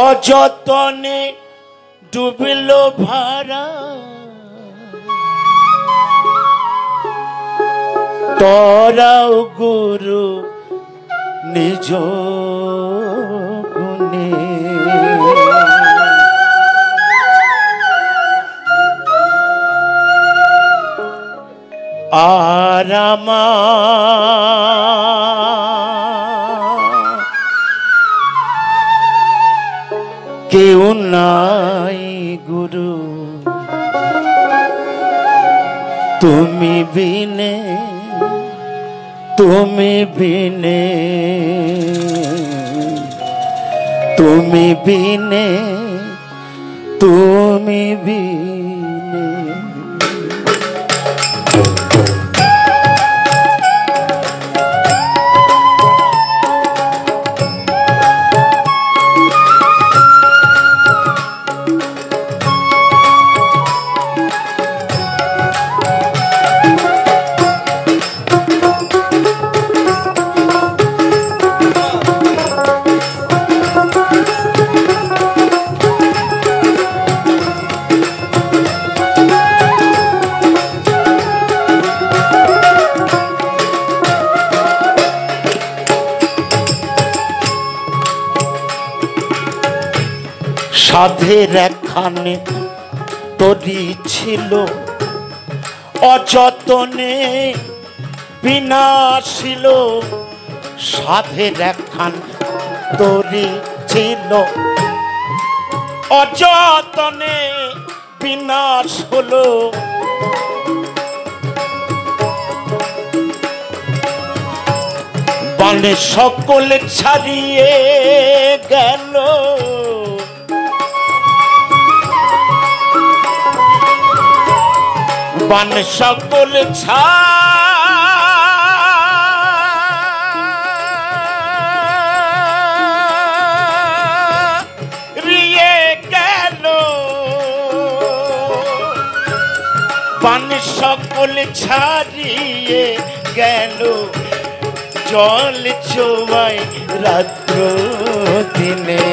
অযতনে ডুবিল ভারা তোরাও গুরু নিজ গুণে আরামা কেউ নাই গুরু তুমি বিনে তুমি বিনে তুমি বিনে তুমি বিনে সাধের একখানে তরি ছিল অযতনে বিনাশিল সাধের একখান তরি ছিল অযতনে বিনাশ হলো বানে সকলে ছাড়িয়ে গেল বান সকল ছাড়িয়ে গেল বান সকল ছাড়িয়ে গেল জল ছোঁয়ায় রাত্র দিনে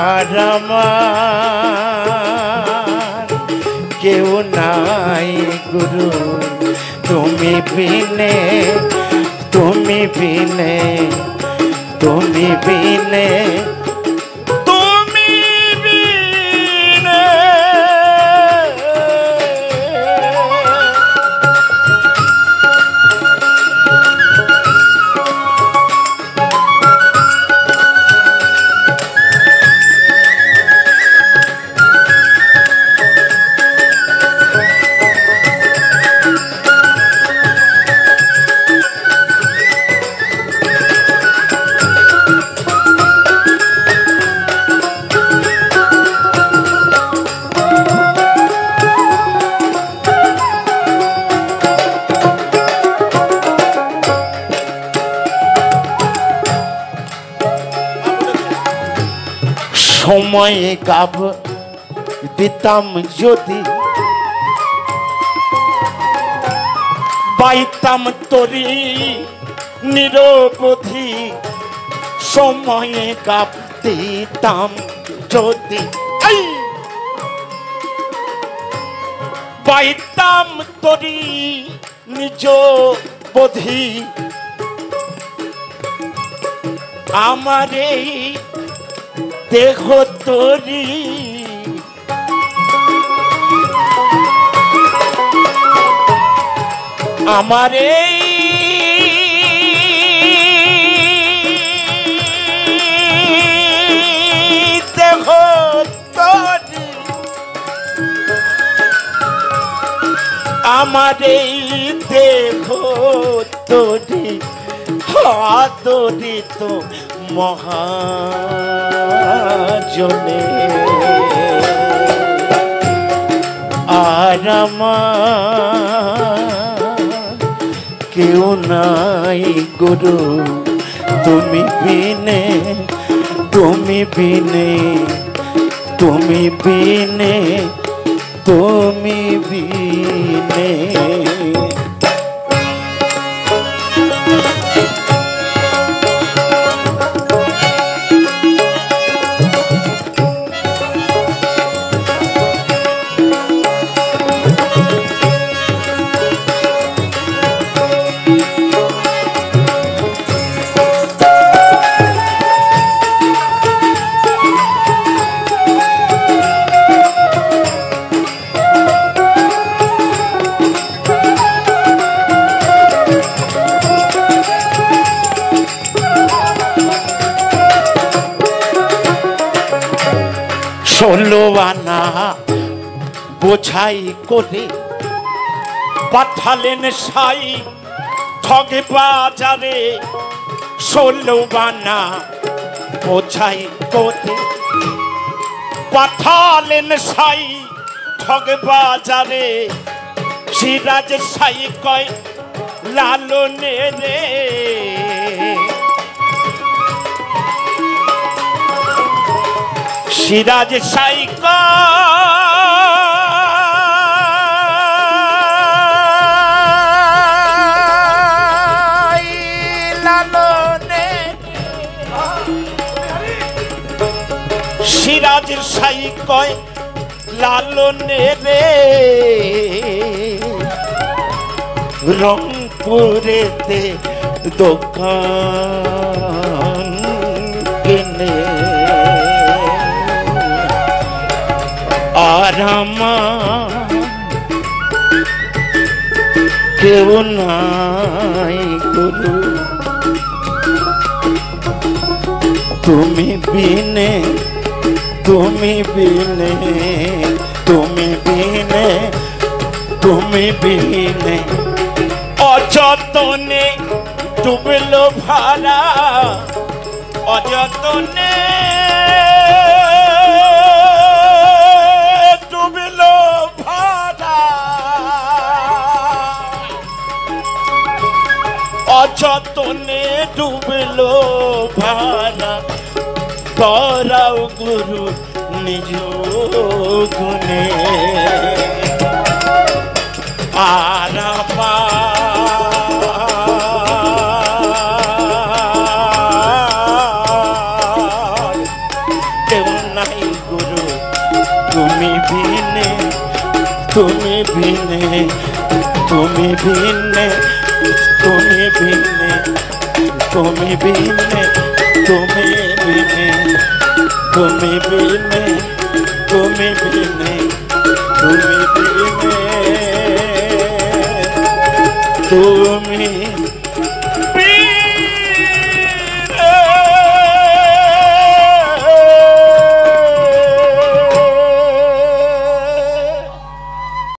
আর কেউ নাই গুরু তুমি বিনে তুমি বিনে তুমি বিনে তুমি বিনে সময়ে গাব দিতাম যদি বাইতাম তরি নিরবধি সময়ে গাব দিতাম যদি বাইতাম তরি নিরবধি আমার এই দেহ তরি আমার এই দেহ তরি আমার এই দেহ তরি হাতরি তো মহাজনে আর কেউ নাই গুরু তুমি বিনে তুমি বিনে তুমি বিনে তুমি বিনে ষোলোয়ানা বোঝাই করে পাঠালেন সাই ঠগে বাজারে। ষোলোয়ানা বোঝাই করে পাঠালেন সাই ঠগে বাজারে। সিরাজ সাই কয় লালনে রে, সিরাজ সাই কয় লালনে, সিরাজ সাই কয় লালনে রে। রংপুরেতে দোকান কিনে আর আমার কেউ নাই গুরু, তুমি বিনে অযতনে ডুবলো ভাড়া, অযতনে ডুবলো ভাড়া, অযতনে ডুবলো ভাড়া। তরাও গুরু নিজ গুণে আর পা তুমি